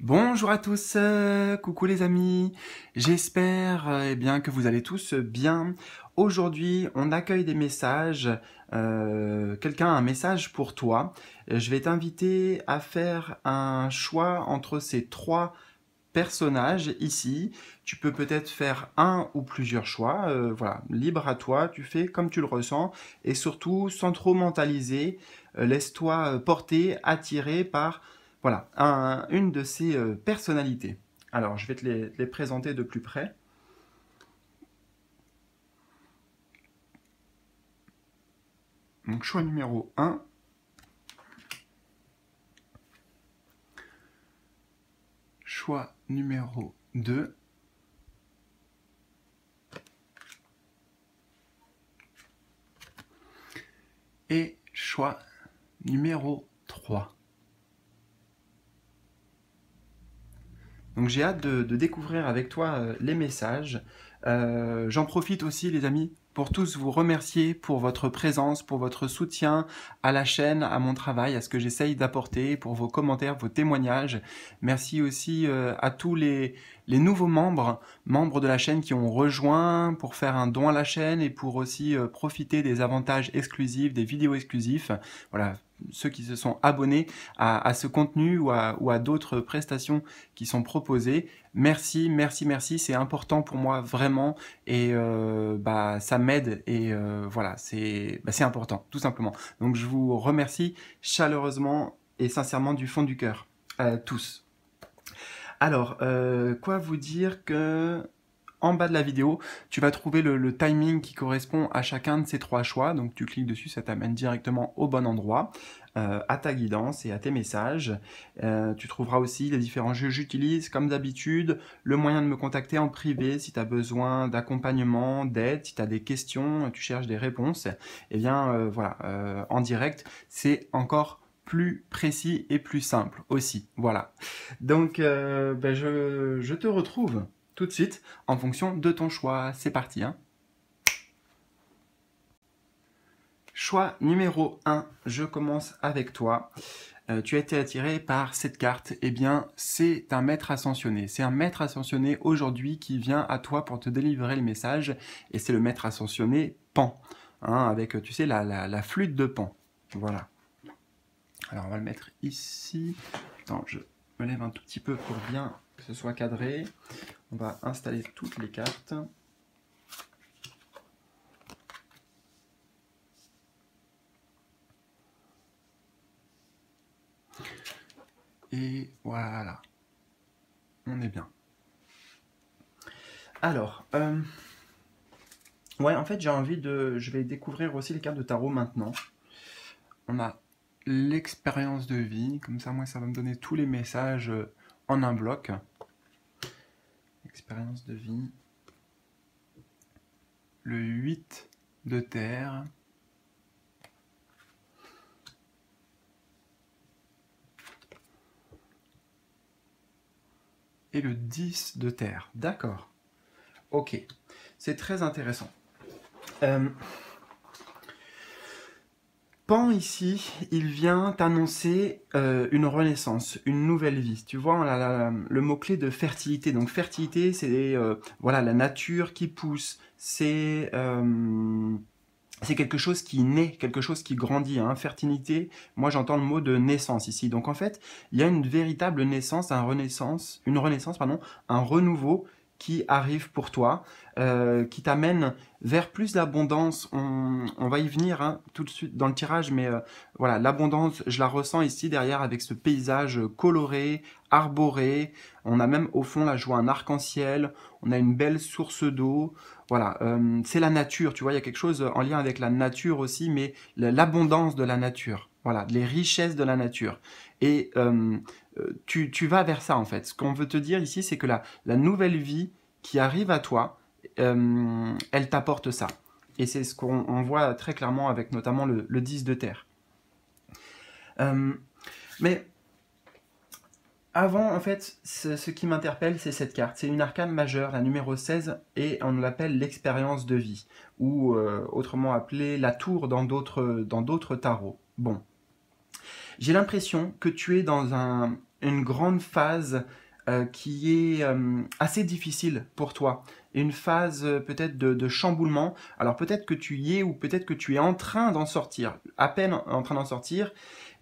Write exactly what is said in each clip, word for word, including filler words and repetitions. Bonjour à tous, euh, coucou les amis, j'espère euh, eh bien que vous allez tous bien. Aujourd'hui on accueille des messages, euh, quelqu'un a un message pour toi. Je vais t'inviter à faire un choix entre ces trois personnages ici. Tu peux peut-être faire un ou plusieurs choix, euh, voilà, libre à toi, tu fais comme tu le ressens et surtout sans trop mentaliser, euh, laisse-toi porter, attirer par... Voilà, un, une de ces euh, personnalités. Alors, je vais te les, les présenter de plus près. Donc, choix numéro un. Choix numéro deux. Et choix numéro trois. Donc j'ai hâte de, de découvrir avec toi euh, les messages. Euh, J'en profite aussi les amis pour tous vous remercier pour votre présence, pour votre soutien à la chaîne, à mon travail, à ce que j'essaye d'apporter, pour vos commentaires, vos témoignages. Merci aussi euh, à tous les, les nouveaux membres, membres de la chaîne qui ont rejoint pour faire un don à la chaîne et pour aussi euh, profiter des avantages exclusifs, des vidéos exclusives. Voilà. Ceux qui se sont abonnés à, à ce contenu ou à, ou à d'autres prestations qui sont proposées. Merci, merci, merci, c'est important pour moi vraiment et euh, bah, ça m'aide et euh, voilà, c'est bah, c'est important tout simplement. Donc je vous remercie chaleureusement et sincèrement du fond du cœur, euh, tous. Alors, euh, quoi vous dire que... En bas de la vidéo, tu vas trouver le, le timing qui correspond à chacun de ces trois choix. Donc tu cliques dessus, ça t'amène directement au bon endroit, euh, à ta guidance et à tes messages. Euh, tu trouveras aussi les différents jeux que j'utilise, comme d'habitude, le moyen de me contacter en privé si tu as besoin d'accompagnement, d'aide, si tu as des questions, tu cherches des réponses. Eh bien euh, voilà, euh, en direct, c'est encore plus précis et plus simple aussi. Voilà. Donc euh, ben je, je te retrouve tout de suite, en fonction de ton choix. C'est parti, hein. Choix numéro un, je commence avec toi. Euh, tu as été attiré par cette carte. Eh bien, c'est un maître ascensionné. C'est un maître ascensionné aujourd'hui qui vient à toi pour te délivrer le message. Et c'est le maître ascensionné Pan, hein, avec, tu sais, la, la, la flûte de Pan. Voilà. Alors, on va le mettre ici. Attends, je me lève un tout petit peu pour bien que ce soit cadré. On va installer toutes les cartes. Et voilà. On est bien. Alors, euh, ouais, en fait, j'ai envie de... Je vais découvrir aussi les cartes de tarot maintenant. On a l'expérience de vie. Comme ça, moi, ça va me donner tous les messages en un bloc. Expérience de vie, le huit de terre, et le dix de terre. D'accord. Ok. C'est très intéressant. Euh... Pan ici, il vient t'annoncer euh, une renaissance, une nouvelle vie. Tu vois, on a la, le mot-clé de fertilité. Donc fertilité, c'est euh, voilà, la nature qui pousse, c'est euh, quelque chose qui naît, quelque chose qui grandit. Hein. Fertilité, moi j'entends le mot de naissance ici. Donc en fait, il y a une véritable naissance, un renaissance, une renaissance, pardon, un renouveau qui arrive pour toi, euh, qui t'amène vers plus d'abondance. On, on va y venir hein, tout de suite dans le tirage, mais euh, voilà, l'abondance, je la ressens ici derrière avec ce paysage coloré, arboré. On a même au fond, là, je vois un arc-en-ciel, on a une belle source d'eau. Voilà, euh, c'est la nature, tu vois, il y a quelque chose en lien avec la nature aussi, mais l'abondance de la nature, voilà, les richesses de la nature. Et... Euh, Tu, tu vas vers ça en fait. Ce qu'on veut te dire ici, c'est que la, la nouvelle vie qui arrive à toi, euh, elle t'apporte ça. Et c'est ce qu'on voit très clairement avec notamment le, le dix de terre. Euh, mais avant, en fait, ce, ce qui m'interpelle, c'est cette carte. C'est une arcane majeure, la numéro seize, et on l'appelle l'expérience de vie, ou euh, autrement appelée la tour dans d'autres dans d'autres tarots. Bon. J'ai l'impression que tu es dans un, une grande phase euh, qui est euh, assez difficile pour toi. Une phase euh, peut-être de, de chamboulement. Alors peut-être que tu y es ou peut-être que tu es en train d'en sortir, à peine en train d'en sortir.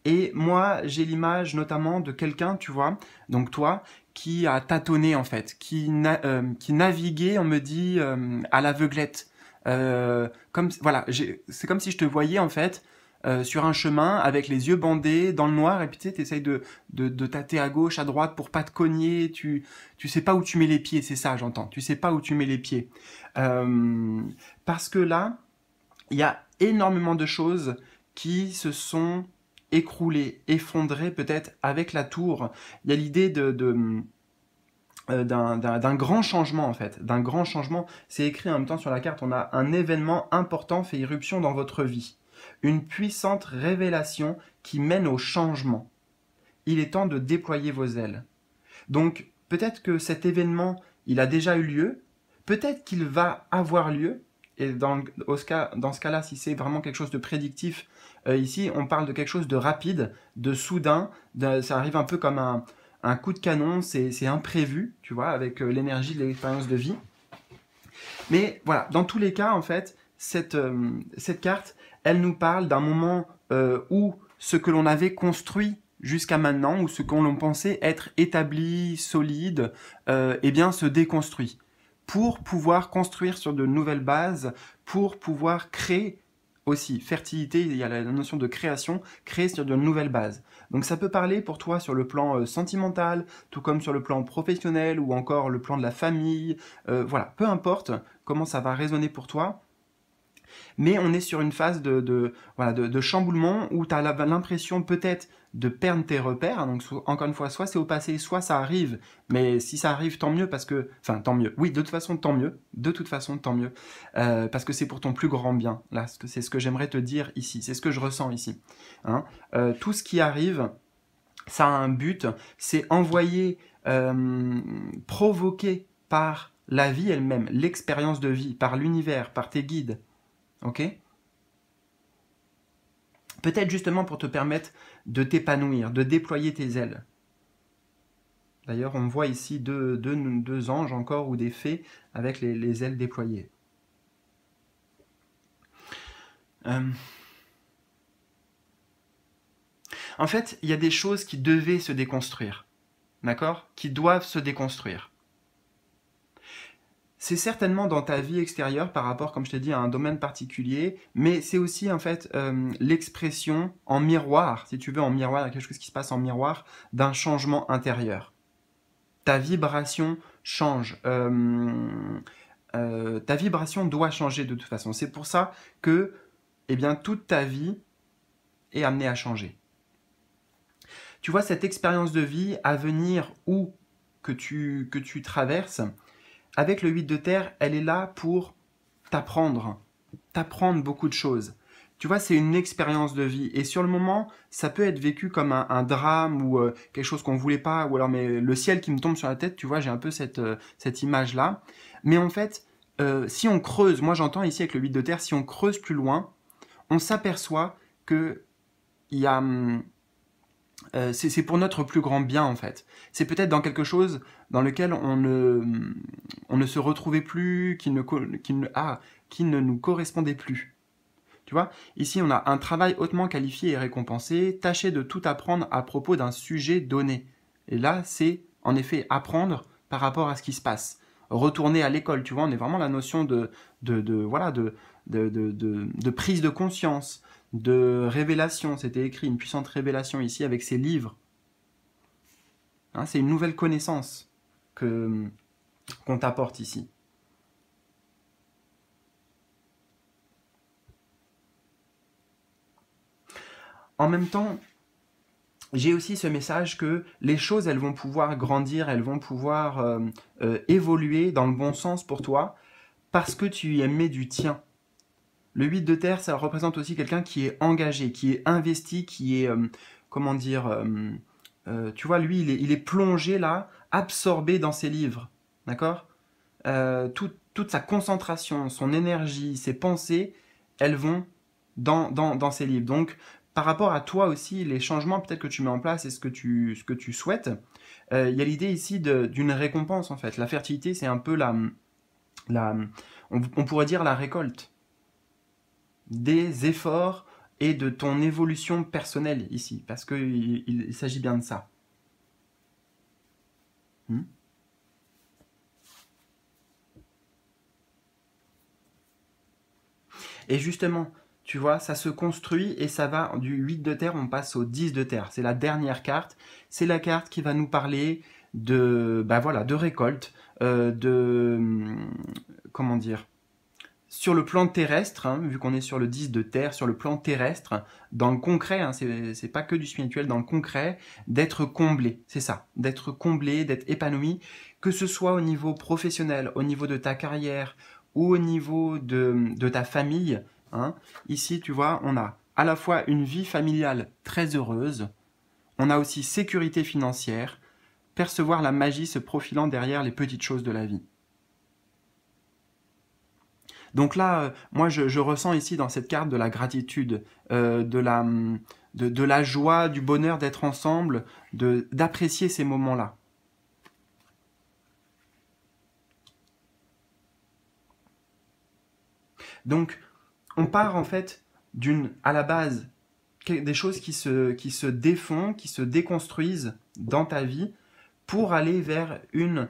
Et moi, j'ai l'image notamment de quelqu'un, tu vois, donc toi, qui a tâtonné en fait, qui, na euh, qui naviguait, on me dit, euh, à l'aveuglette. Euh, comme, voilà, c'est comme si je te voyais en fait euh, sur un chemin avec les yeux bandés, dans le noir, et puis tu sais, t'essayes de, de, de tâter à gauche, à droite pour pas te cogner, tu, tu sais pas où tu mets les pieds, c'est ça j'entends, tu sais pas où tu mets les pieds. Euh, parce que là, il y a énormément de choses qui se sont écroulé, effondré peut-être avec la tour. Il y a l'idée de, de, euh, d'un, d'un, d'un grand changement en fait, d'un grand changement. C'est écrit en même temps sur la carte, on a un événement important fait irruption dans votre vie. Une puissante révélation qui mène au changement. Il est temps de déployer vos ailes. Donc peut-être que cet événement, il a déjà eu lieu, peut-être qu'il va avoir lieu, et dans, au cas, dans ce cas-là, si c'est vraiment quelque chose de prédictif, euh, ici, on parle de quelque chose de rapide, de soudain, de, ça arrive un peu comme un, un coup de canon, c'est imprévu, tu vois, avec euh, l'énergie de l'expérience de vie. Mais voilà, dans tous les cas, en fait, cette, euh, cette carte, elle nous parle d'un moment euh, où ce que l'on avait construit jusqu'à maintenant, ou ce que l'on pensait être établi, solide, euh, eh bien, se déconstruit, pour pouvoir construire sur de nouvelles bases, pour pouvoir créer aussi, fertilité, il y a la notion de création, créer sur de nouvelles bases. Donc ça peut parler pour toi sur le plan sentimental, tout comme sur le plan professionnel, ou encore le plan de la famille, euh, voilà, peu importe comment ça va résonner pour toi, mais on est sur une phase de, de, voilà, de, de chamboulement où tu as l'impression peut-être de perdre tes repères. Donc encore une fois, soit c'est au passé, soit ça arrive. Mais si ça arrive, tant mieux parce que... Enfin, tant mieux. Oui, de toute façon, tant mieux. De toute façon, tant mieux. Euh, parce que c'est pour ton plus grand bien. Là, c'est ce que j'aimerais te dire ici. C'est ce que je ressens ici. Hein, euh, tout ce qui arrive, ça a un but. C'est envoyé, euh, provoqué par la vie elle-même, l'expérience de vie, par l'univers, par tes guides. Ok? Peut-être justement pour te permettre de t'épanouir, de déployer tes ailes. D'ailleurs, on voit ici deux, deux, deux anges encore ou des fées avec les, les ailes déployées. Euh... En fait, il y a des choses qui devaient se déconstruire, d'accord? Qui doivent se déconstruire. C'est certainement dans ta vie extérieure par rapport, comme je t'ai dit, à un domaine particulier, mais c'est aussi en fait euh, l'expression en miroir, si tu veux, en miroir, il y a quelque chose qui se passe en miroir, d'un changement intérieur. Ta vibration change, euh, euh, ta vibration doit changer de toute façon. C'est pour ça que eh bien, toute ta vie est amenée à changer. Tu vois, cette expérience de vie à venir ou que tu, que tu traverses, avec le huit de terre, elle est là pour t'apprendre, t'apprendre beaucoup de choses. Tu vois, c'est une expérience de vie. Et sur le moment, ça peut être vécu comme un, un drame ou euh, quelque chose qu'on ne voulait pas, ou alors mais le ciel qui me tombe sur la tête, tu vois, j'ai un peu cette, euh, cette image-là. Mais en fait, euh, si on creuse, moi j'entends ici avec le huit de terre, si on creuse plus loin, on s'aperçoit que y a... Hum, Euh, c'est pour notre plus grand bien en fait. C'est peut-être dans quelque chose dans lequel on ne, on ne se retrouvait plus, qui ne, qui, ne, ah, qui ne nous correspondait plus. Tu vois, ici on a un travail hautement qualifié et récompensé, tâcher de tout apprendre à propos d'un sujet donné. Et là c'est en effet apprendre par rapport à ce qui se passe. Retourner à l'école, tu vois, on est vraiment la notion de, de, de, voilà, de, de, de, de, de prise de conscience, de révélation, c'était écrit, une puissante révélation ici avec ces livres. Hein, c'est une nouvelle connaissance que, qu'on t'apporte ici. En même temps, j'ai aussi ce message que les choses, elles vont pouvoir grandir, elles vont pouvoir euh, euh, évoluer dans le bon sens pour toi parce que tu y mets du tien. Le huit de terre, ça représente aussi quelqu'un qui est engagé, qui est investi, qui est, euh, comment dire, euh, euh, tu vois, lui, il est, il est plongé là, absorbé dans ses livres, d'accord? euh, tout, Toute sa concentration, son énergie, ses pensées, elles vont dans, dans, dans ses livres. Donc, par rapport à toi aussi, les changements peut-être que tu mets en place et ce que tu, ce que tu souhaites, euh, il y a l'idée ici d'une récompense en fait. La fertilité, c'est un peu la, la on, on pourrait dire la récolte des efforts et de ton évolution personnelle ici, parce qu'il il, il s'agit bien de ça. Hmm? Et justement, tu vois, ça se construit et ça va du huit de terre, on passe au dix de terre. C'est la dernière carte. C'est la carte qui va nous parler de, bah voilà, de récolte, euh, de, comment dire, sur le plan terrestre, hein, vu qu'on est sur le dix de terre, sur le plan terrestre, dans le concret, hein, c'est pas que du spirituel, dans le concret, d'être comblé, c'est ça, d'être comblé, d'être épanoui, que ce soit au niveau professionnel, au niveau de ta carrière, ou au niveau de, de ta famille, hein. Ici, tu vois, on a à la fois une vie familiale très heureuse, on a aussi sécurité financière, percevoir la magie se profilant derrière les petites choses de la vie. Donc là, euh, moi, je, je ressens ici dans cette carte de la gratitude, euh, de, la, de, de la joie, du bonheur d'être ensemble, d'apprécier ces moments-là. Donc, on part en fait d'une, à la base, des choses qui se, qui se défont, qui se déconstruisent dans ta vie pour aller vers une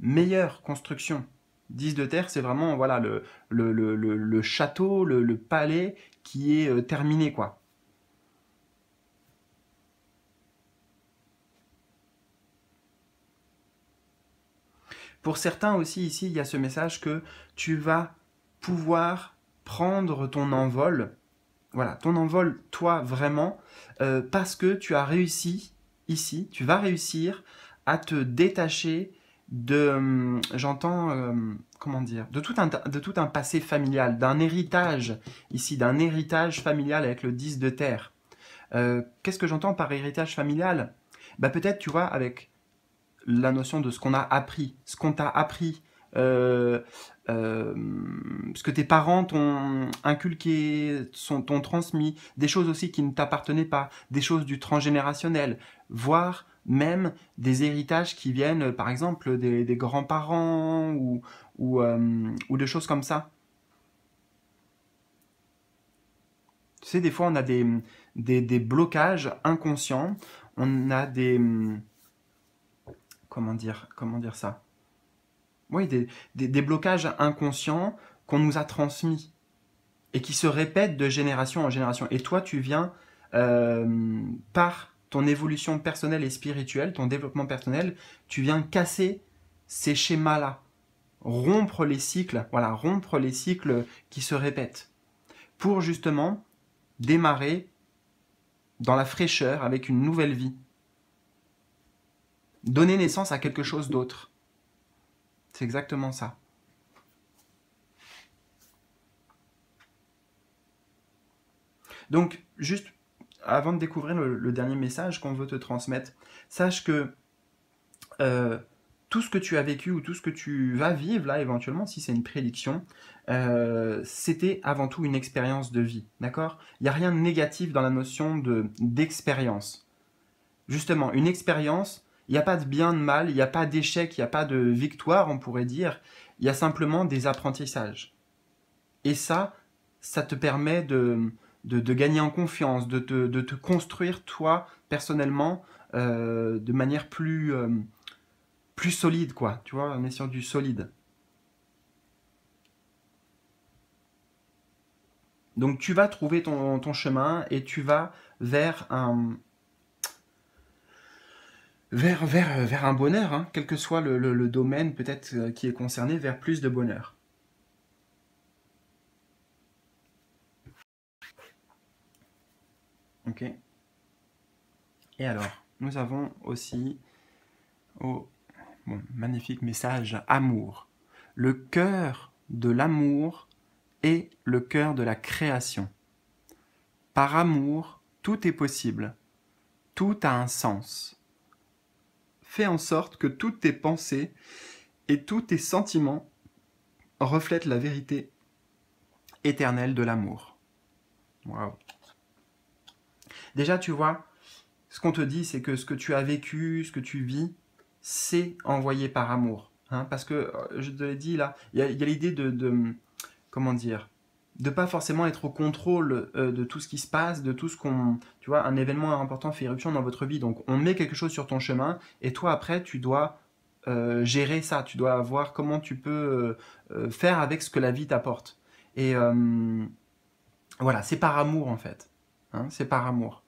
meilleure construction. dix de terre, c'est vraiment voilà, le, le, le, le château, le, le palais qui est terminé, quoi. Pour certains aussi, ici, il y a ce message que tu vas pouvoir prendre ton envol, voilà, ton envol, toi, vraiment, euh, parce que tu as réussi, ici, tu vas réussir à te détacher de, euh, j'entends, euh, comment dire, de tout un, de tout un passé familial, d'un héritage, ici, d'un héritage familial avec le dix de terre. Euh, Qu'est-ce que j'entends par héritage familial? Bah, peut-être, tu vois, avec la notion de ce qu'on a appris, ce qu'on t'a appris, Euh, euh, ce que tes parents t'ont inculqué, t'ont transmis, des choses aussi qui ne t'appartenaient pas, des choses du transgénérationnel, voire même des héritages qui viennent par exemple des, des grands-parents ou, ou, euh, ou de choses comme ça. Tu sais, des fois on a des, des, des blocages inconscients, on a des... Comment dire, comment dire ça ? Oui, des, des, des blocages inconscients qu'on nous a transmis et qui se répètent de génération en génération. Et toi, tu viens, euh, par ton évolution personnelle et spirituelle, ton développement personnel, tu viens casser ces schémas-là, rompre les cycles, voilà, rompre les cycles qui se répètent pour justement démarrer dans la fraîcheur avec une nouvelle vie, donner naissance à quelque chose d'autre. C'est exactement ça. Donc, juste avant de découvrir le, le dernier message qu'on veut te transmettre, sache que euh, tout ce que tu as vécu ou tout ce que tu vas vivre, là, éventuellement, si c'est une prédiction, euh, c'était avant tout une expérience de vie, d'accord? Il n'y a rien de négatif dans la notion de, d'expérience. Justement, une expérience... Il n'y a pas de bien, de mal, il n'y a pas d'échec, il n'y a pas de victoire, on pourrait dire. Il y a simplement des apprentissages. Et ça, ça te permet de, de, de gagner en confiance, de te, de te construire, toi, personnellement, euh, de manière plus, euh, plus solide, quoi. Tu vois, on est sur du solide. Donc, tu vas trouver ton, ton chemin et tu vas vers un... Vers, vers, vers un bonheur, hein, quel que soit le, le, le domaine peut-être qui est concerné, vers plus de bonheur. Ok. Et alors, nous avons aussi, oh, bon, magnifique message, amour. Le cœur de l'amour est le cœur de la création. Par amour, tout est possible. Tout a un sens. Fais en sorte que toutes tes pensées et tous tes sentiments reflètent la vérité éternelle de l'amour. Waouh. Déjà, tu vois, ce qu'on te dit, c'est que ce que tu as vécu, ce que tu vis, c'est envoyé par amour. Hein, parce que, je te l'ai dit là, il y a, a l'idée de, de, comment dire, de pas forcément être au contrôle euh, de tout ce qui se passe, de tout ce qu'on... Tu vois, un événement important fait irruption dans votre vie. Donc, on met quelque chose sur ton chemin et toi, après, tu dois euh, gérer ça. Tu dois voir comment tu peux euh, faire avec ce que la vie t'apporte. Et euh, voilà, c'est par amour, en fait. Hein, c'est par amour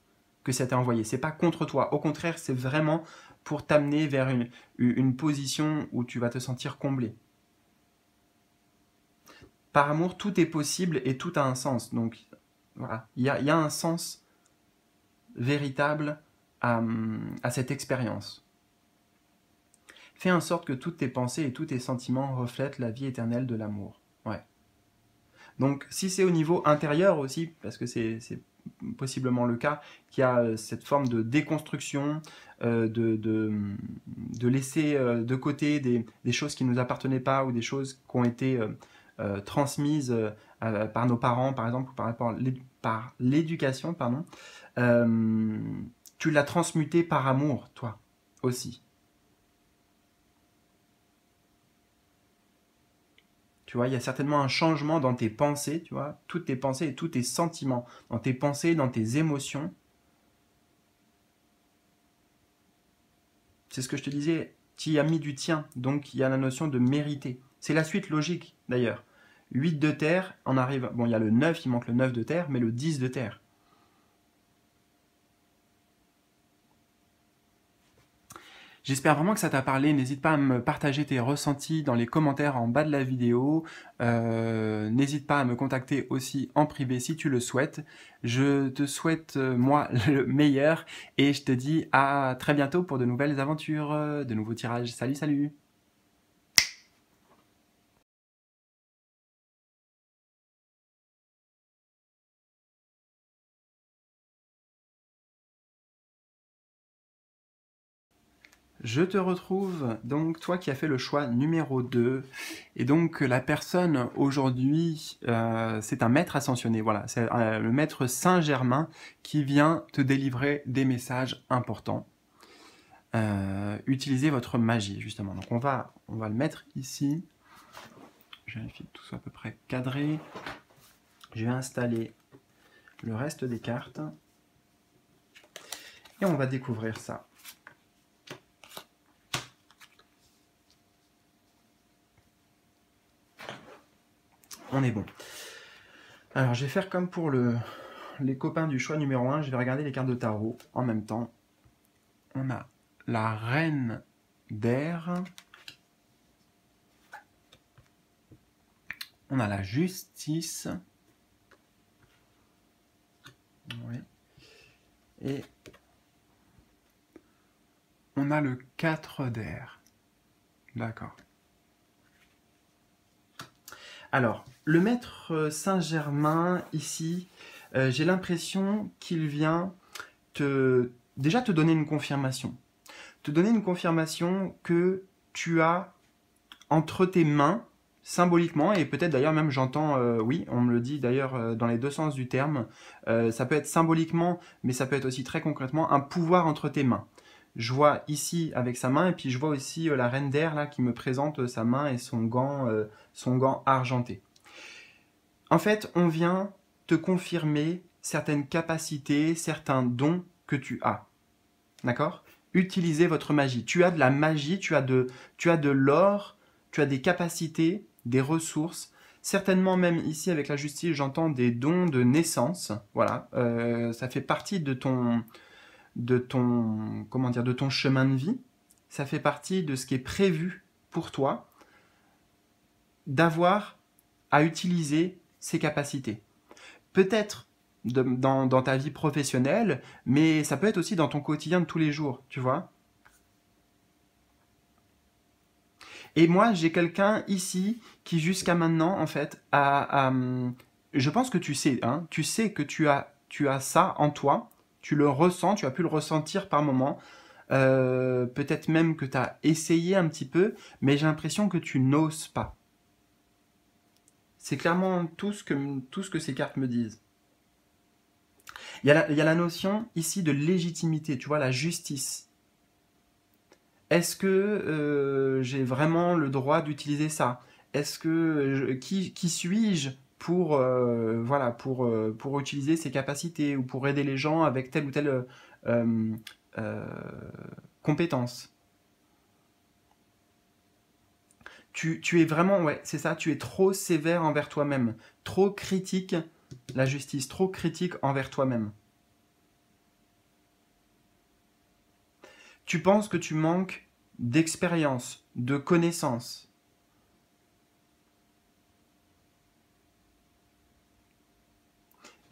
que ça t'est envoyé. C'est pas contre toi. Au contraire, c'est vraiment pour t'amener vers une, une position où tu vas te sentir comblé. Par amour, tout est possible et tout a un sens. Donc, voilà, il y a, y a un sens véritable à, à cette expérience. Fais en sorte que toutes tes pensées et tous tes sentiments reflètent la vie éternelle de l'amour. Ouais. Donc, si c'est au niveau intérieur aussi, parce que c'est possiblement le cas, qu'il y a cette forme de déconstruction, euh, de, de, de laisser euh, de côté des, des choses qui ne nous appartenaient pas ou des choses qui ont été... Euh, Euh, transmise euh, euh, par nos parents, par exemple, ou par, par l'éducation, pardon, euh, tu l'as transmutée par amour, toi, aussi. Tu vois, il y a certainement un changement dans tes pensées, tu vois, toutes tes pensées et tous tes sentiments, dans tes pensées, dans tes émotions. C'est ce que je te disais, tu y as mis du tien, donc il y a la notion de mériter. C'est la suite logique, d'ailleurs. huit de terre, on arrive... Bon, il y a le neuf, il manque le neuf de terre, mais le dix de terre. J'espère vraiment que ça t'a parlé. N'hésite pas à me partager tes ressentis dans les commentaires en bas de la vidéo. Euh, n'hésite pas à me contacter aussi en privé si tu le souhaites. Je te souhaite, moi, le meilleur. Et je te dis à très bientôt pour de nouvelles aventures, de nouveaux tirages. Salut, salut! Je te retrouve, donc toi qui as fait le choix numéro deux, et donc la personne aujourd'hui, euh, c'est un maître ascensionné, voilà, c'est euh, le maître Saint-Germain qui vient te délivrer des messages importants. Euh, utilisez votre magie, justement, donc on va, on va le mettre ici, je vérifie que tout soit à peu près cadré, je vais installer le reste des cartes, et on va découvrir ça. On est bon. Alors, je vais faire comme pour le, les copains du choix numéro un. Je vais regarder les cartes de tarot en même temps. On a la reine d'air. On a la justice. Oui. Et on a le quatre d'air. D'accord. Alors, le maître Saint-Germain, ici, euh, j'ai l'impression qu'il vient te, déjà te donner une confirmation. Te donner une confirmation que tu as entre tes mains, symboliquement, et peut-être d'ailleurs même j'entends, euh, oui, on me le dit d'ailleurs euh, dans les deux sens du terme, euh, ça peut être symboliquement, mais ça peut être aussi très concrètement, un pouvoir entre tes mains. Je vois ici avec sa main, et puis je vois aussi euh, la reine d'air là qui me présente euh, sa main et son gant, euh, son gant argenté. En fait, on vient te confirmer certaines capacités, certains dons que tu as. D'accord? Utilisez votre magie. Tu as de la magie, tu as de, tu as de l'or, tu as des capacités, des ressources. Certainement même ici avec la justice, j'entends des dons de naissance. Voilà, euh, ça fait partie de ton... de ton, comment dire, de ton chemin de vie, ça fait partie de ce qui est prévu pour toi d'avoir à utiliser ses capacités. Peut-être dans, dans ta vie professionnelle, mais ça peut être aussi dans ton quotidien de tous les jours, tu vois. Et moi, j'ai quelqu'un ici qui jusqu'à maintenant, en fait, a, a, je pense que tu sais, hein, tu sais que tu as, tu as ça en toi. Tu le ressens, tu as pu le ressentir par moments. Euh, peut-être même que tu as essayé un petit peu, mais j'ai l'impression que tu n'oses pas. C'est clairement tout ce, que, tout ce que ces cartes me disent. Il y a la, il y a la notion ici de légitimité, tu vois, la justice. Est-ce que euh, j'ai vraiment le droit d'utiliser ça? Est-ce que je, qui, qui suis-je pour, euh, voilà, pour, euh, pour utiliser ces capacités ou pour aider les gens avec telle ou telle euh, euh, compétence? Tu, tu es vraiment, ouais, c'est ça, tu es trop sévère envers toi-même, trop critique, la justice, trop critique envers toi-même. Tu penses que tu manques d'expérience, de connaissances.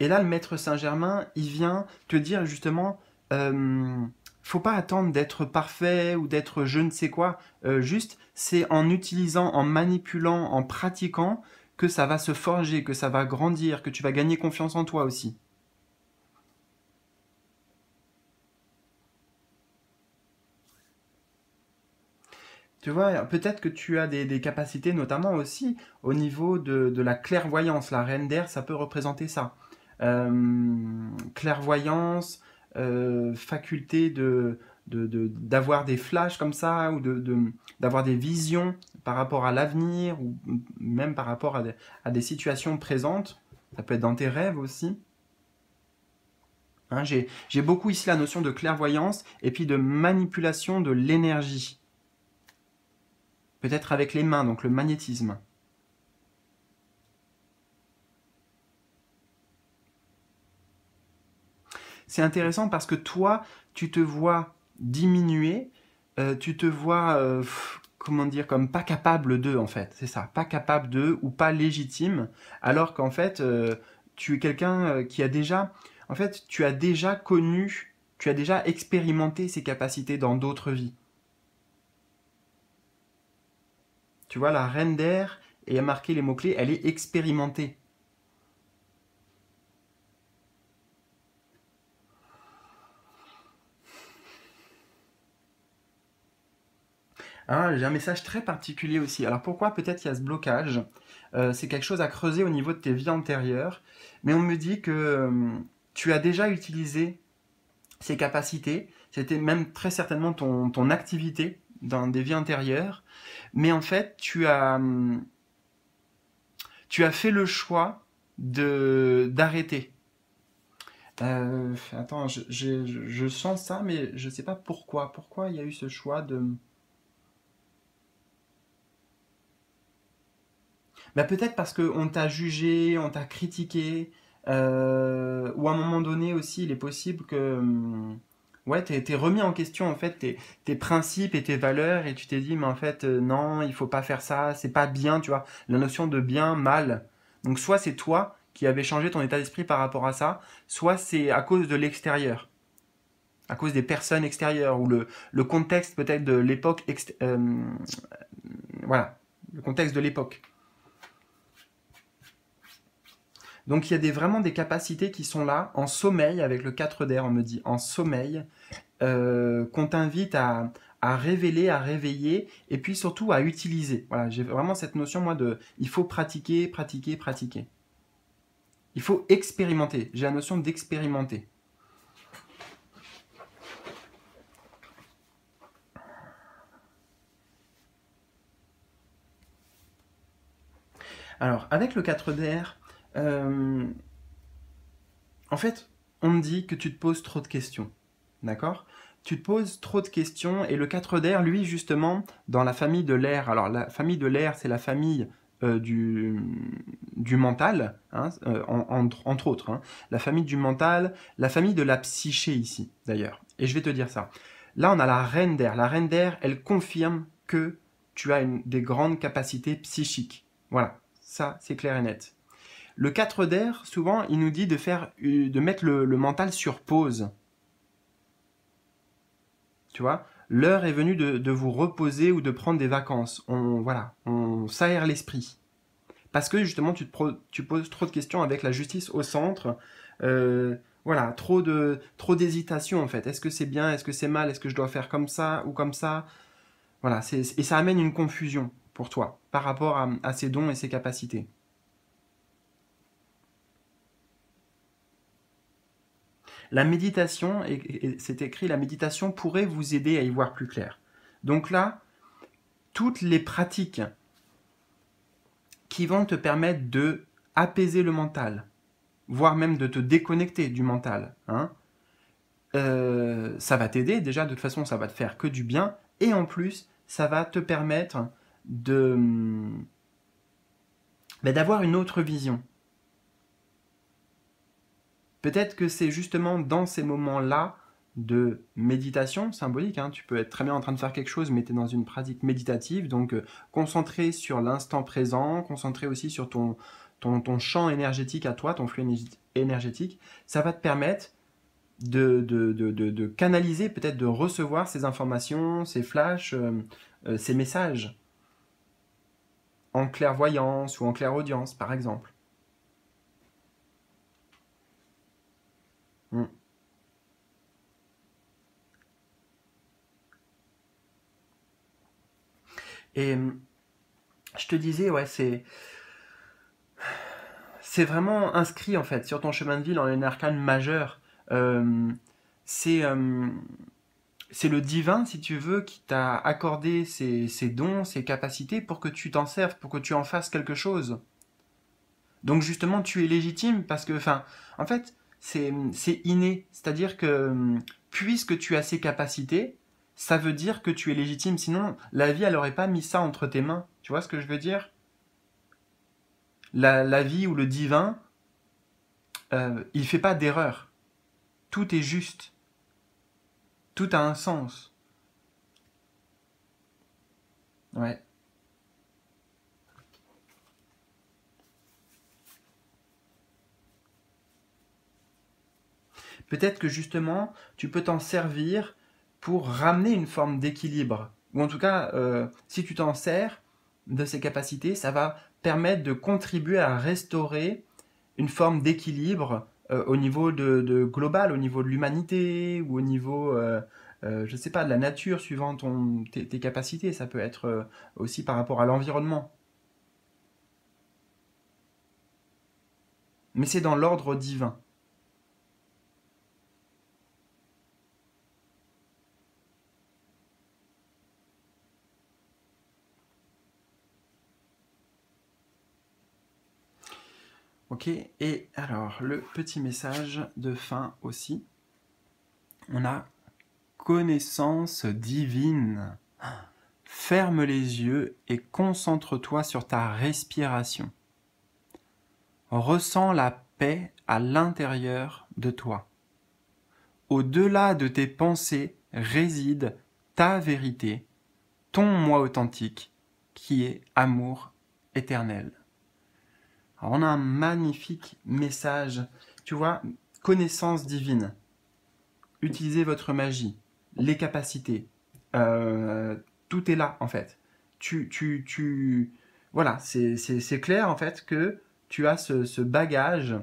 Et là, le maître Saint-Germain, il vient te dire justement, euh, faut pas attendre d'être parfait ou d'être je ne sais quoi. Euh, juste, c'est en utilisant, en manipulant, en pratiquant que ça va se forger, que ça va grandir, que tu vas gagner confiance en toi aussi. Tu vois, peut-être que tu as des, des capacités, notamment aussi au niveau de, de la clairvoyance. La reine d'air, ça peut représenter ça. Euh, clairvoyance, euh, faculté de, de, de, d'avoir des flashs comme ça, ou de, de, d'avoir des visions par rapport à l'avenir, ou même par rapport à des, à des situations présentes. Ça peut être dans tes rêves aussi. Hein, j'ai, j'ai beaucoup ici la notion de clairvoyance et puis de manipulation de l'énergie. Peut-être avec les mains, donc le magnétisme. C'est intéressant parce que toi, tu te vois diminuer, euh, tu te vois, euh, comment dire, comme pas capable de, en fait. C'est ça, pas capable de ou pas légitime, alors qu'en fait, euh, tu es quelqu'un qui a déjà, en fait, tu as déjà connu, tu as déjà expérimenté ces capacités dans d'autres vies. Tu vois, la reine d'air, et à marquer les mots-clés, elle est expérimentée. Hein, j'ai un message très particulier aussi. Alors pourquoi peut-être il y a ce blocage? euh, C'est quelque chose à creuser au niveau de tes vies antérieures. Mais on me dit que euh, tu as déjà utilisé ces capacités. C'était même très certainement ton, ton activité dans des vies antérieures. Mais en fait, tu as, tu as fait le choix de, d'arrêter. Euh, attends, je, je, je sens ça, mais je ne sais pas pourquoi. Pourquoi il y a eu ce choix de... Bah peut-être parce qu'on t'a jugé, on t'a critiqué, euh, ou à un moment donné aussi, il est possible que ouais, t'es, t'es remis en question en fait tes, tes principes et tes valeurs, et tu t'es dit, mais en fait, euh, non, il faut pas faire ça, c'est pas bien, tu vois, la notion de bien, mal. Donc soit c'est toi qui avais changé ton état d'esprit par rapport à ça, soit c'est à cause de l'extérieur, à cause des personnes extérieures, ou le, le contexte peut-être de l'époque, ext- euh, voilà, le contexte de l'époque. Donc il y a des, vraiment des capacités qui sont là, en sommeil, avec le quatre d'air, on me dit, en sommeil, euh, qu'on t'invite à, à révéler, à réveiller, et puis surtout à utiliser. Voilà, j'ai vraiment cette notion, moi, de il faut pratiquer, pratiquer, pratiquer. Il faut expérimenter, j'ai la notion d'expérimenter. Alors, avec le quatre d'air... Euh, en fait, on me dit que tu te poses trop de questions, d'accord? Tu te poses trop de questions, et le quatre d'air, lui, justement, dans la famille de l'air, alors la famille de l'air, c'est la famille euh, du, du mental, hein, euh, en, en, entre autres, hein, la famille du mental, la famille de la psyché ici, d'ailleurs, et je vais te dire ça. Là, on a la reine d'air, la reine d'air, elle confirme que tu as une, des grandes capacités psychiques, voilà, ça, c'est clair et net. Le quatre d'air, souvent, il nous dit de, faire, de mettre le, le mental sur pause. Tu vois, l'heure est venue de, de vous reposer ou de prendre des vacances. On, voilà, on s'aère l'esprit. Parce que, justement, tu, te pro, tu poses trop de questions avec la justice au centre. Euh, voilà, trop de, trop d'hésitation, en fait. Est-ce que c'est bien? Est-ce que c'est mal? Est-ce que je dois faire comme ça ou comme ça? Voilà, c'est, et ça amène une confusion pour toi par rapport à, à ses dons et ses capacités. La méditation, c'est écrit, la méditation pourrait vous aider à y voir plus clair. Donc là, toutes les pratiques qui vont te permettre de apaiser le mental, voire même de te déconnecter du mental, hein, euh, ça va t'aider. Déjà, de toute façon, ça va te faire que du bien. Et en plus, ça va te permettre de, ben, d'avoir une autre vision. Peut-être que c'est justement dans ces moments-là de méditation symbolique, hein, tu peux être très bien en train de faire quelque chose, mais tu es dans une pratique méditative, donc euh, concentré sur l'instant présent, concentré aussi sur ton, ton, ton champ énergétique à toi, ton flux énergétique, ça va te permettre de, de, de, de, de canaliser, peut-être de recevoir ces informations, ces flashs, euh, euh, ces messages, en clairvoyance ou en clairaudience, par exemple. Hmm. Et je te disais, ouais, c'est c'est vraiment inscrit en fait sur ton chemin de vie dans les arcanes majeurs. Euh, c'est euh, c'est le divin, si tu veux, qui t'a accordé ces, ces dons, ces capacités pour que tu t'en serves, pour que tu en fasses quelque chose. Donc justement, tu es légitime parce que, enfin, en fait, c'est c'est inné. C'est-à-dire que puisque tu as ces capacités, ça veut dire que tu es légitime, sinon la vie, elle n'aurait pas mis ça entre tes mains. Tu vois ce que je veux dire? La, la vie ou le divin, euh, il ne fait pas d'erreur. Tout est juste. Tout a un sens. Ouais. Peut-être que justement, tu peux t'en servir pour ramener une forme d'équilibre. Ou en tout cas, euh, si tu t'en sers de ces capacités, ça va permettre de contribuer à restaurer une forme d'équilibre euh, au niveau de, de global, au niveau de l'humanité, ou au niveau, euh, euh, je ne sais pas, de la nature, suivant ton, tes, tes capacités. Ça peut être euh, aussi par rapport à l'environnement. Mais c'est dans l'ordre divin. Ok, et alors, le petit message de fin aussi. On a connaissance divine. Ferme les yeux et concentre-toi sur ta respiration. Ressens la paix à l'intérieur de toi. Au-delà de tes pensées réside ta vérité, ton moi authentique, qui est amour éternel. Alors on a un magnifique message, tu vois, connaissance divine, utilisez votre magie, les capacités, euh, tout est là en fait. Tu, tu, tu... Voilà, c'est clair en fait que tu as ce, ce bagage,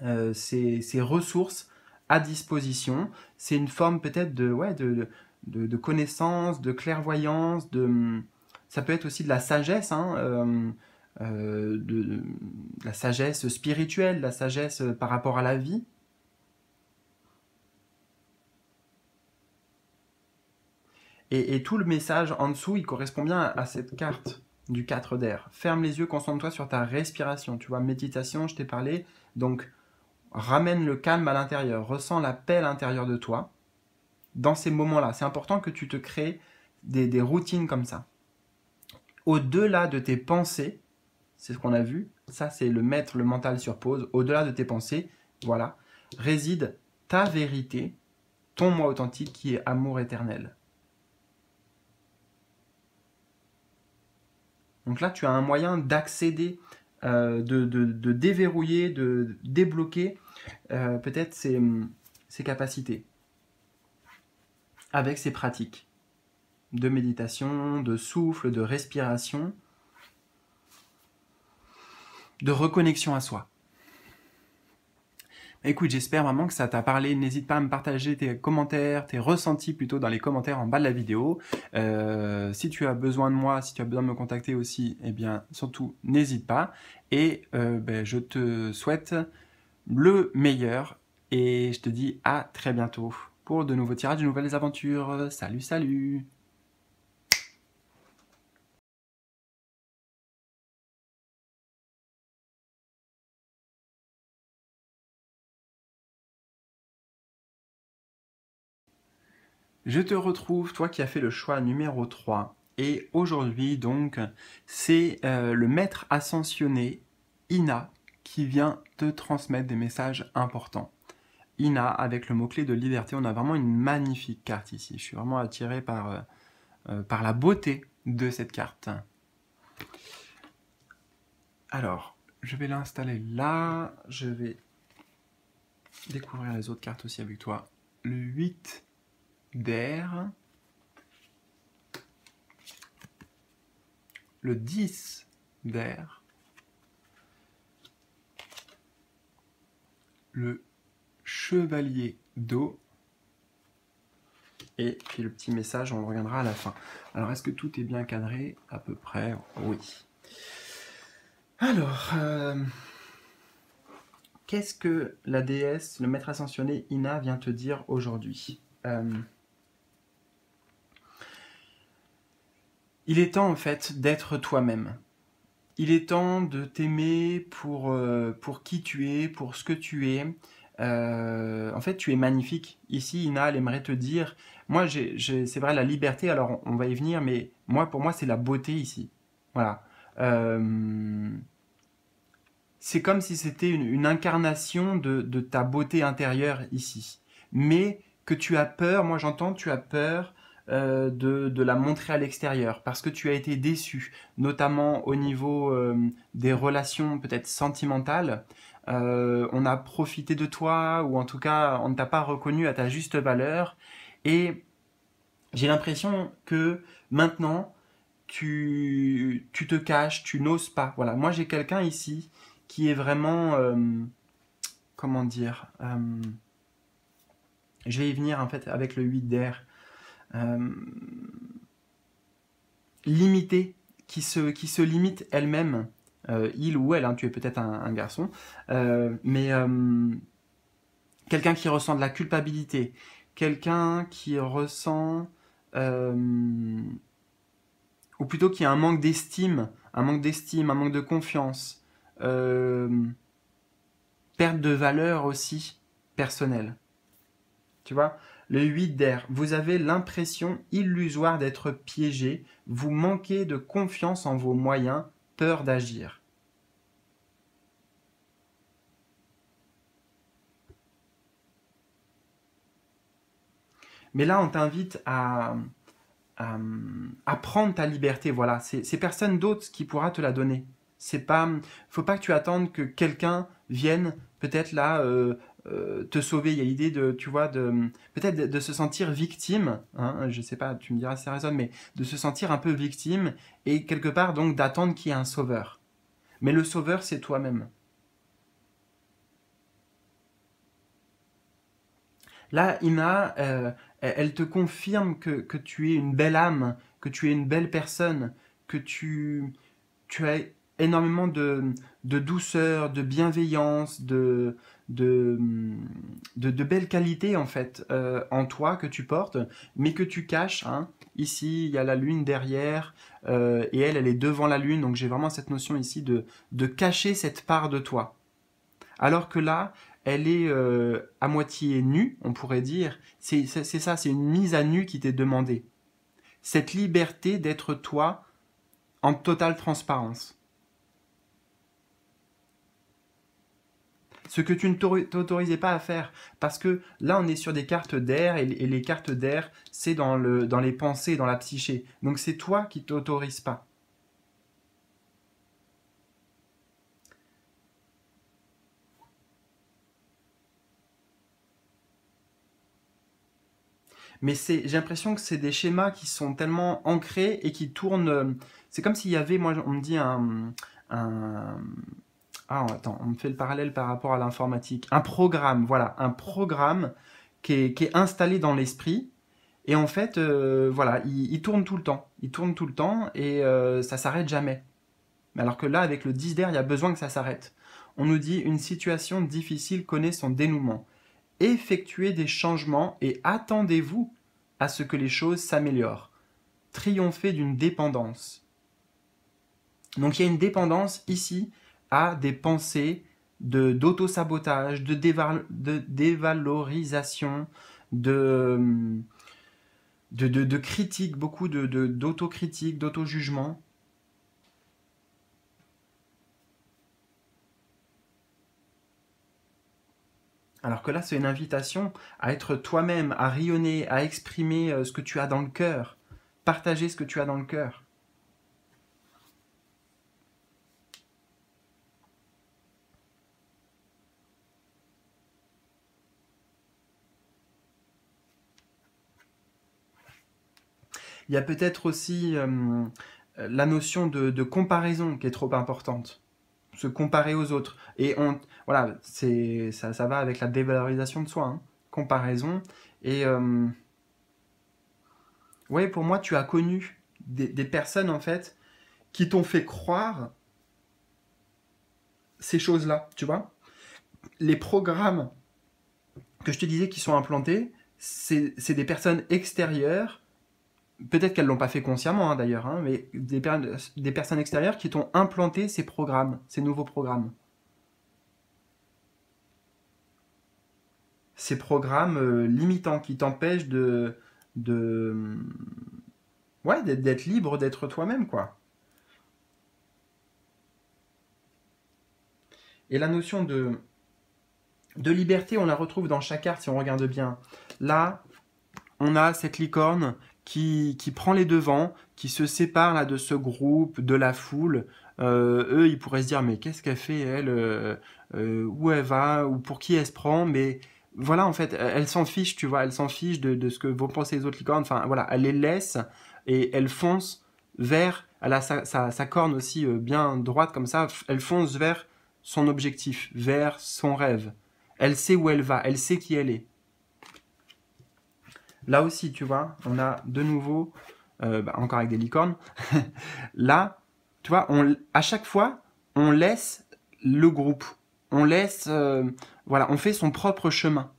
euh, ces, ces ressources à disposition, c'est une forme peut-être de, ouais, de, de, de connaissance, de clairvoyance, de... ça peut être aussi de la sagesse, hein, euh, Euh, de, de, de la sagesse spirituelle, la sagesse par rapport à la vie. Et, et tout le message en dessous, il correspond bien à, à cette carte du quatre d'air. Ferme les yeux, concentre-toi sur ta respiration. Tu vois, méditation, je t'ai parlé. Donc, ramène le calme à l'intérieur. Ressens la paix à l'intérieur de toi. Dans ces moments-là, c'est important que tu te crées des, des routines comme ça. Au-delà de tes pensées, c'est ce qu'on a vu, ça c'est le mettre le mental sur pause, au-delà de tes pensées, voilà, réside ta vérité, ton moi authentique qui est amour éternel. Donc là tu as un moyen d'accéder, euh, de, de, de déverrouiller, de débloquer euh, peut-être ces, ces capacités avec ces pratiques de méditation, de souffle, de respiration, de reconnexion à soi. Écoute, j'espère vraiment que ça t'a parlé. N'hésite pas à me partager tes commentaires, tes ressentis plutôt dans les commentaires en bas de la vidéo. Euh, si tu as besoin de moi, si tu as besoin de me contacter aussi, eh bien, surtout, n'hésite pas. Et euh, ben, je te souhaite le meilleur et je te dis à très bientôt pour de nouveaux tirages, de nouvelles aventures. Salut, salut! Je te retrouve, toi qui as fait le choix numéro trois. Et aujourd'hui, donc, c'est euh, le maître ascensionné, Ina, qui vient te transmettre des messages importants. Ina, avec le mot-clé de liberté, on a vraiment une magnifique carte ici. Je suis vraiment attiré par, euh, par la beauté de cette carte. Alors, je vais l'installer là. Je vais découvrir les autres cartes aussi avec toi. Le huit... d'air, le dix d'air, le chevalier d'eau, et puis le petit message, on le regardera à la fin. Alors, est-ce que tout est bien cadré? À peu près, oui. Alors, euh, qu'est-ce que la déesse, le maître ascensionné Ina vient te dire aujourd'hui? euh, Il est temps en fait d'être toi-même. Il est temps de t'aimer pour, euh, pour qui tu es, pour ce que tu es. Euh, en fait, tu es magnifique. Ici, Ina, elle aimerait te dire, moi, c'est vrai, la liberté, alors on, on va y venir, mais moi, pour moi, c'est la beauté ici. Voilà. Euh, c'est comme si c'était une, une incarnation de, de ta beauté intérieure ici. Mais que tu as peur, moi j'entends, tu as peur Euh, de, de la montrer à l'extérieur, parce que tu as été déçu, notamment au niveau euh, des relations peut-être sentimentales. Euh, on a profité de toi, ou en tout cas, on ne t'a pas reconnu à ta juste valeur. Et j'ai l'impression que maintenant, tu, tu te caches, tu n'oses pas. Voilà, moi j'ai quelqu'un ici qui est vraiment... Euh, comment dire euh, je vais y venir en fait avec le huit d'air. Euh, limitée, qui se, qui se limite elle-même, euh, il ou elle, hein, tu es peut-être un, un garçon, euh, mais euh, quelqu'un qui ressent de la culpabilité, quelqu'un qui ressent, euh, ou plutôt qui a un manque d'estime, un manque d'estime, un manque de confiance, euh, perte de valeur aussi personnelle, tu vois ? Le huit d'air, vous avez l'impression illusoire d'être piégé, vous manquez de confiance en vos moyens, peur d'agir. Mais là, on t'invite à, à, à prendre ta liberté, voilà. C'est personne d'autre qui pourra te la donner. C'est pas, faut pas que tu attendes que quelqu'un vienne, peut-être là... Euh, te sauver, il y a l'idée de, tu vois, de peut-être de, de se sentir victime, hein, je sais pas, tu me diras si ça résonne, mais de se sentir un peu victime et quelque part donc d'attendre qu'il y ait un sauveur. Mais le sauveur, c'est toi-même. Là, Ina, euh, elle te confirme que, que tu es une belle âme, que tu es une belle personne, que tu, tu as énormément de, de douceur, de bienveillance, de... De, de, de belles qualités en fait euh, en toi que tu portes, mais que tu caches, hein. Ici il y a la lune derrière euh, et elle, elle est devant la lune, donc j'ai vraiment cette notion ici de, de cacher cette part de toi, alors que là elle est euh, à moitié nue, on pourrait dire. C'est ça, c'est une mise à nu qui t'est demandée, cette liberté d'être toi en totale transparence. Ce que tu ne t'autorisais pas à faire. Parce que là, on est sur des cartes d'air, et les cartes d'air, c'est dans, le, dans les pensées, dans la psyché. Donc c'est toi qui ne t'autorises pas. Mais j'ai l'impression que c'est des schémas qui sont tellement ancrés et qui tournent... C'est comme s'il y avait, moi on me dit, un... un ah, attends, on me fait le parallèle par rapport à l'informatique. Un programme, voilà, un programme qui est, qui est installé dans l'esprit. Et en fait, euh, voilà, il, il tourne tout le temps. Il tourne tout le temps et euh, ça s'arrête jamais. Alors que là, avec le dix d'air, il y a besoin que ça s'arrête. On nous dit « une situation difficile connaît son dénouement ». effectuez des changements et attendez-vous à ce que les choses s'améliorent. Triompher d'une dépendance. Donc il y a une dépendance ici à des pensées de d'auto-sabotage, de, déval de dévalorisation, de, de, de, de critique, beaucoup de, de, d'autocritique, d'auto-jugement. Alors que là, c'est une invitation à être toi-même, à rayonner, à exprimer ce que tu as dans le cœur, partager ce que tu as dans le cœur. Il y a peut-être aussi euh, la notion de, de comparaison qui est trop importante. Se comparer aux autres. Et on, voilà, ça, ça va avec la dévalorisation de soi. Hein. Comparaison. Et euh, ouais, pour moi, tu as connu des, des personnes, en fait, qui t'ont fait croire ces choses-là, tu vois. Les programmes que je te disais qui sont implantés, c'est des personnes extérieures. Peut-être qu'elles ne l'ont pas fait consciemment hein, d'ailleurs, hein, mais des, per des personnes extérieures qui t'ont implanté ces programmes, ces nouveaux programmes. Ces programmes euh, limitants qui t'empêchent de, de... Ouais, d'être libre, d'être toi-même, quoi. Et la notion de, de liberté, on la retrouve dans chaque carte si on regarde bien. Là, on a cette licorne Qui, qui prend les devants, qui se sépare là, de ce groupe, de la foule. Euh, eux, ils pourraient se dire, mais qu'est-ce qu'elle fait, elle euh, euh, où elle va, ou pour qui elle se prend? Mais voilà, en fait, elle s'en fiche, tu vois, elle s'en fiche de, de ce que vont penser les autres licornes. Enfin, voilà, elle les laisse et elle fonce vers... Elle a sa, sa, sa corne aussi euh, bien droite comme ça. Elle fonce vers son objectif, vers son rêve. Elle sait où elle va, elle sait qui elle est. Là aussi, tu vois, on a de nouveau, euh, bah, encore avec des licornes, là, tu vois, on, à chaque fois, on laisse le groupe, on laisse, euh, voilà, on fait son propre chemin.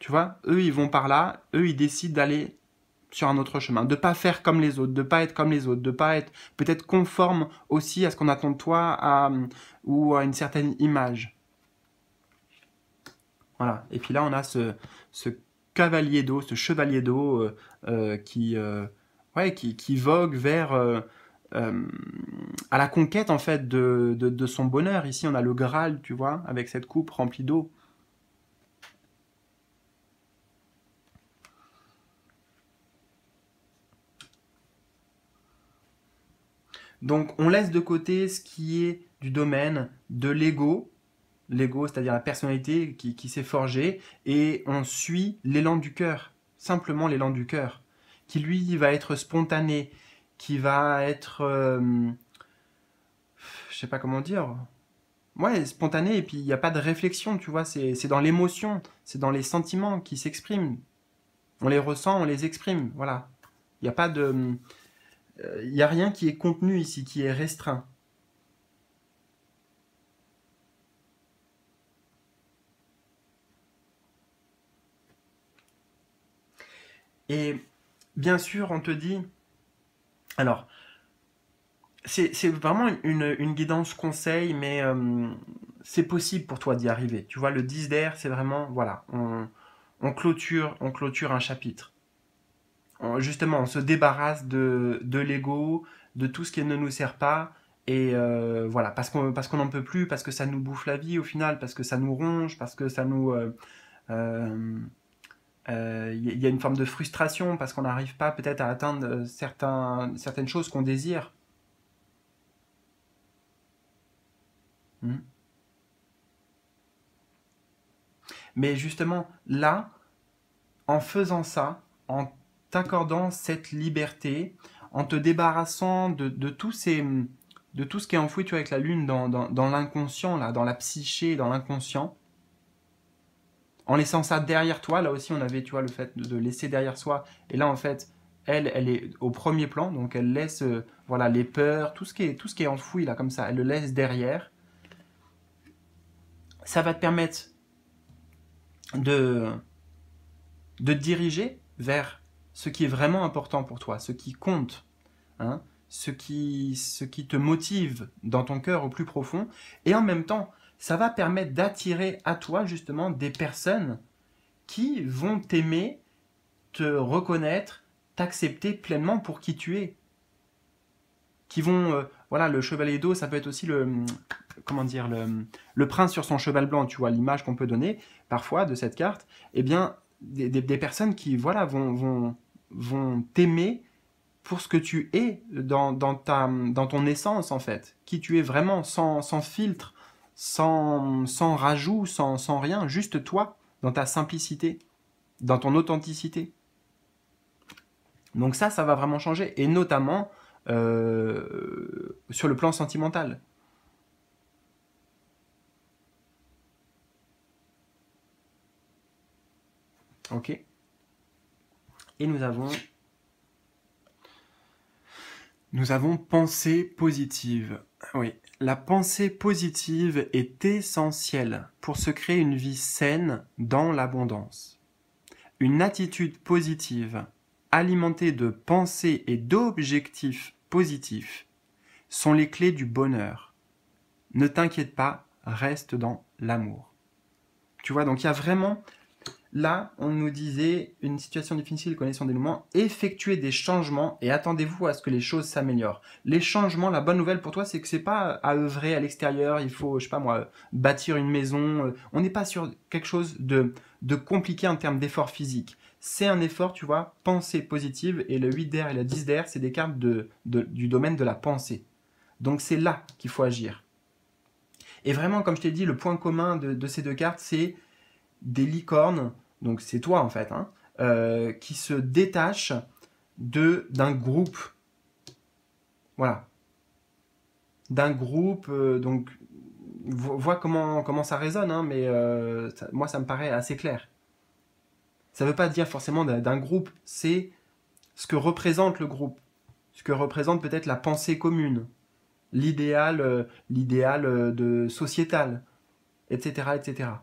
Tu vois, eux, ils vont par là, eux, ils décident d'aller sur un autre chemin, de ne pas faire comme les autres, de ne pas être comme les autres, de ne pas être peut-être conforme aussi à ce qu'on attend de toi à, ou à une certaine image. Voilà, et puis là, on a ce... ce cavalier d'eau, ce chevalier d'eau euh, euh, qui, euh, ouais, qui, qui vogue vers euh, euh, à la conquête en fait de, de, de son bonheur. Ici, on a le Graal, tu vois, avec cette coupe remplie d'eau. Donc, on laisse de côté ce qui est du domaine de l'ego. L'ego, c'est-à-dire la personnalité qui, qui s'est forgée, et on suit l'élan du cœur, simplement l'élan du cœur, qui lui va être spontané, qui va être, euh, je sais pas comment dire, ouais, spontané, et puis il n'y a pas de réflexion, tu vois, c'est dans l'émotion, c'est dans les sentiments qui s'expriment, on les ressent, on les exprime, voilà, il n'y a pas de, euh, il n'y a rien qui est contenu ici, qui est restreint. Et bien sûr, on te dit, alors, c'est vraiment une, une guidance conseil, mais euh, c'est possible pour toi d'y arriver. Tu vois, le dix d'air, c'est vraiment, voilà, on, on, clôture, on clôture un chapitre. On, justement, on se débarrasse de, de l'ego, de tout ce qui ne nous sert pas, et euh, voilà, parce qu'on parce qu'on n'en peut plus, parce que ça nous bouffe la vie au final, parce que ça nous ronge, parce que ça nous... Euh, euh, Il euh, y a une forme de frustration parce qu'on n'arrive pas peut-être à atteindre certains, certaines choses qu'on désire. Hmm. Mais justement, là, en faisant ça, en t'accordant cette liberté, en te débarrassant de, de, tous ces, de tout ce qui est enfoui tu vois, avec la lune dans, dans, dans l'inconscient, là, dans la psyché, dans l'inconscient, en laissant ça derrière toi, là aussi on avait tu vois, le fait de laisser derrière soi, et là en fait, elle, elle est au premier plan, donc elle laisse euh, voilà, les peurs, tout ce qui est, tout ce qui est enfoui là comme ça, elle le laisse derrière. Ça va te permettre de, de te diriger vers ce qui est vraiment important pour toi, ce qui compte, hein, ce qui, ce qui te motive dans ton cœur au plus profond. Et en même temps, ça va permettre d'attirer à toi justement des personnes qui vont t'aimer, te reconnaître, t'accepter pleinement pour qui tu es. Qui vont, euh, voilà, le chevalier d'eau, ça peut être aussi le, comment dire, le, le prince sur son cheval blanc, tu vois, l'image qu'on peut donner parfois de cette carte. Eh bien, des, des, des personnes qui, voilà, vont, vont, vont t'aimer pour ce que tu es dans, dans, ta, dans ton essence, en fait. Qui tu es vraiment, sans, sans filtre, sans, sans rajout, sans, sans rien, juste toi, dans ta simplicité, dans ton authenticité. Donc ça, ça va vraiment changer, et notamment euh, sur le plan sentimental. Ok. Et nous avons... Nous avons pensée positive. Oui, la pensée positive est essentielle pour se créer une vie saine dans l'abondance. Une attitude positive, alimentée de pensées et d'objectifs positifs, sont les clés du bonheur. Ne t'inquiète pas, reste dans l'amour. Tu vois, donc il y a vraiment... Là, on nous disait, une situation difficile, connaissant des moments, effectuez des changements et attendez-vous à ce que les choses s'améliorent. Les changements, la bonne nouvelle pour toi, c'est que c'est pas à œuvrer à l'extérieur, il faut, je sais pas moi, bâtir une maison. On n'est pas sur quelque chose de, de compliqué en termes d'effort physique. C'est un effort, tu vois, pensée positive, et le huit d'air et le dix d'air, c'est des cartes de, de, du domaine de la pensée. Donc c'est là qu'il faut agir. Et vraiment, comme je t'ai dit, le point commun de, de ces deux cartes, c'est des licornes. Donc c'est toi en fait, hein, euh, qui se détache d'un groupe, voilà, d'un groupe, euh, donc vois comment, comment ça résonne, hein, mais euh, ça, moi ça me paraît assez clair. Ça ne veut pas dire forcément d'un groupe, c'est ce que représente le groupe, ce que représente peut-être la pensée commune, l'idéal euh, l'idéal de sociétal, et cetera, et cetera.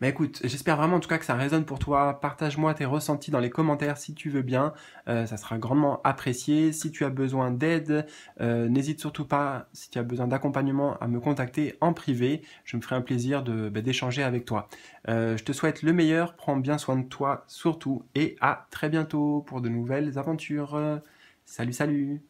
Bah écoute, j'espère vraiment en tout cas que ça résonne pour toi. Partage-moi tes ressentis dans les commentaires si tu veux bien. Euh, ça sera grandement apprécié. Si tu as besoin d'aide, euh, n'hésite surtout pas, si tu as besoin d'accompagnement, à me contacter en privé. Je me ferai un plaisir de, bah, d'échanger avec toi. Euh, je te souhaite le meilleur. Prends bien soin de toi surtout. Et à très bientôt pour de nouvelles aventures. Salut, salut!